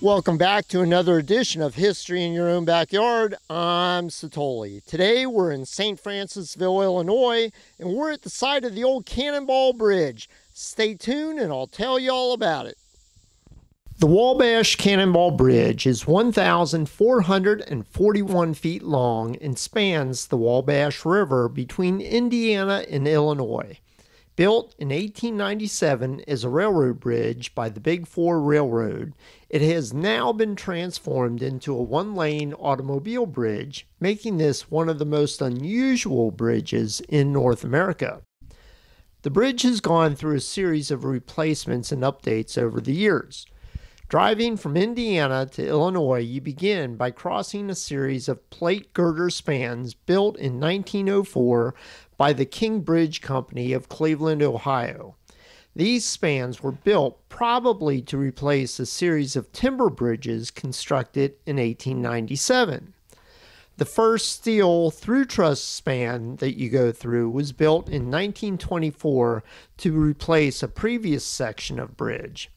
Welcome back to another edition of History in Your Own Backyard. I'm Satoli. Today we're in St. Francisville, Illinois, and we're at the site of the old Cannonball Bridge. Stay tuned and I'll tell you all about it. The Wabash Cannonball Bridge is 1,441 feet long and spans the Wabash River between Indiana and Illinois. Built in 1897 as a railroad bridge by the Big Four Railroad, it has now been transformed into a one-lane automobile bridge, making this one of the most unusual bridges in North America. The bridge has gone through a series of replacements and updates over the years. Driving from Indiana to Illinois, you begin by crossing a series of plate girder spans built in 1904 by the King Bridge Company of Cleveland, Ohio. These spans were built probably to replace a series of timber bridges constructed in 1897. The first steel through truss span that you go through was built in 1924 to replace a previous section of bridge.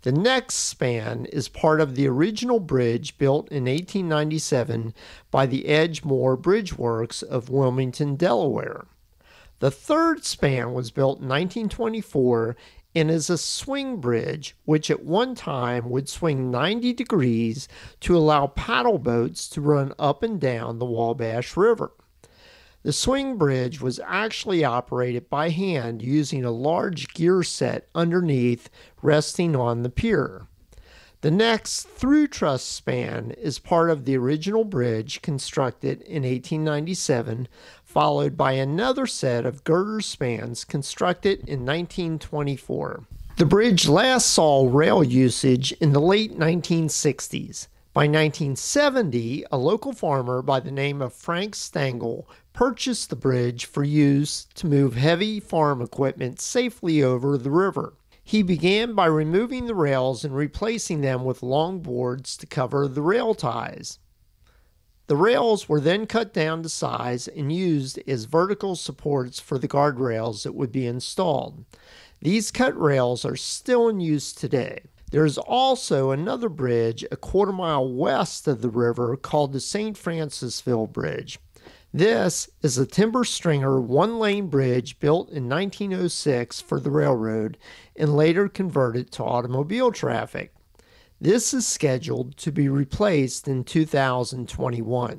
The next span is part of the original bridge built in 1897 by the Edgemoor Bridge Works of Wilmington, Delaware. The third span was built in 1924 and is a swing bridge, which at one time would swing 90 degrees to allow paddle boats to run up and down the Wabash River. The swing bridge was actually operated by hand using a large gear set underneath resting on the pier. The next through truss span is part of the original bridge constructed in 1897, followed by another set of girder spans constructed in 1924. The bridge last saw rail usage in the late 1960s. By 1970, a local farmer by the name of Frank Stangle purchased the bridge for use to move heavy farm equipment safely over the river. He began by removing the rails and replacing them with long boards to cover the rail ties. The rails were then cut down to size and used as vertical supports for the guardrails that would be installed. These cut rails are still in use today. There is also another bridge a quarter mile west of the river called the St. Francisville Bridge. This is a timber stringer one-lane bridge built in 1906 for the railroad and later converted to automobile traffic. This is scheduled to be replaced in 2021.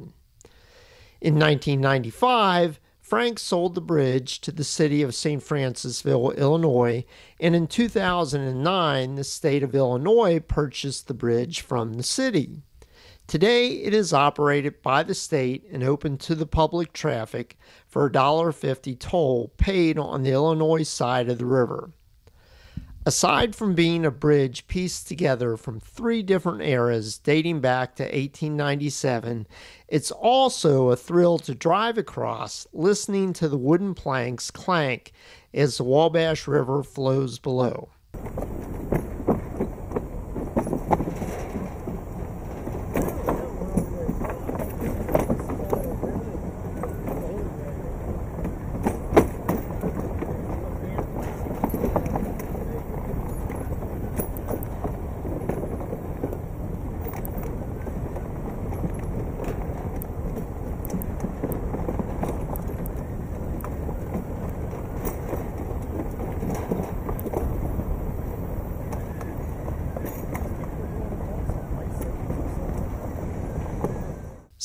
In 1995, Frank sold the bridge to the city of St. Francisville, Illinois, and in 2009, the state of Illinois purchased the bridge from the city. Today, it is operated by the state and open to the public traffic for a $1.50 toll paid on the Illinois side of the river. Aside from being a bridge pieced together from three different eras dating back to 1897, it's also a thrill to drive across, listening to the wooden planks clank as the Wabash River flows below.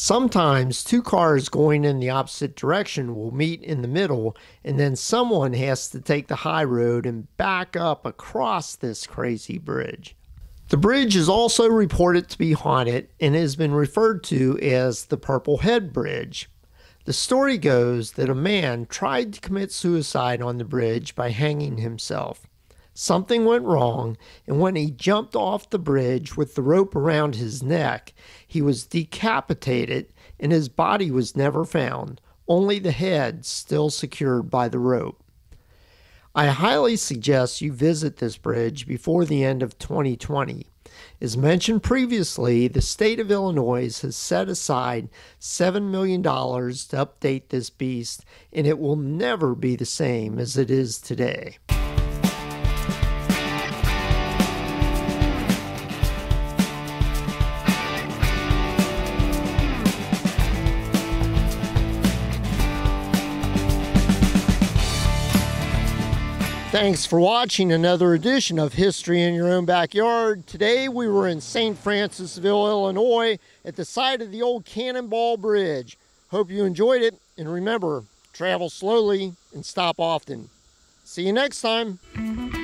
Sometimes two cars going in the opposite direction will meet in the middle, and then someone has to take the high road and back up across this crazy bridge. The bridge is also reported to be haunted and has been referred to as the Purple Head Bridge. The story goes that a man tried to commit suicide on the bridge by hanging himself. Something went wrong, and when he jumped off the bridge with the rope around his neck, he was decapitated and his body was never found, only the head still secured by the rope. I highly suggest you visit this bridge before the end of 2020. As mentioned previously, the state of Illinois has set aside $7 million to update this beast, and it will never be the same as it is today. Thanks for watching another edition of History in Your Own Backyard. Today we were in St. Francisville, Illinois at the site of the old Cannonball Bridge. Hope you enjoyed it, and remember, travel slowly and stop often. See you next time.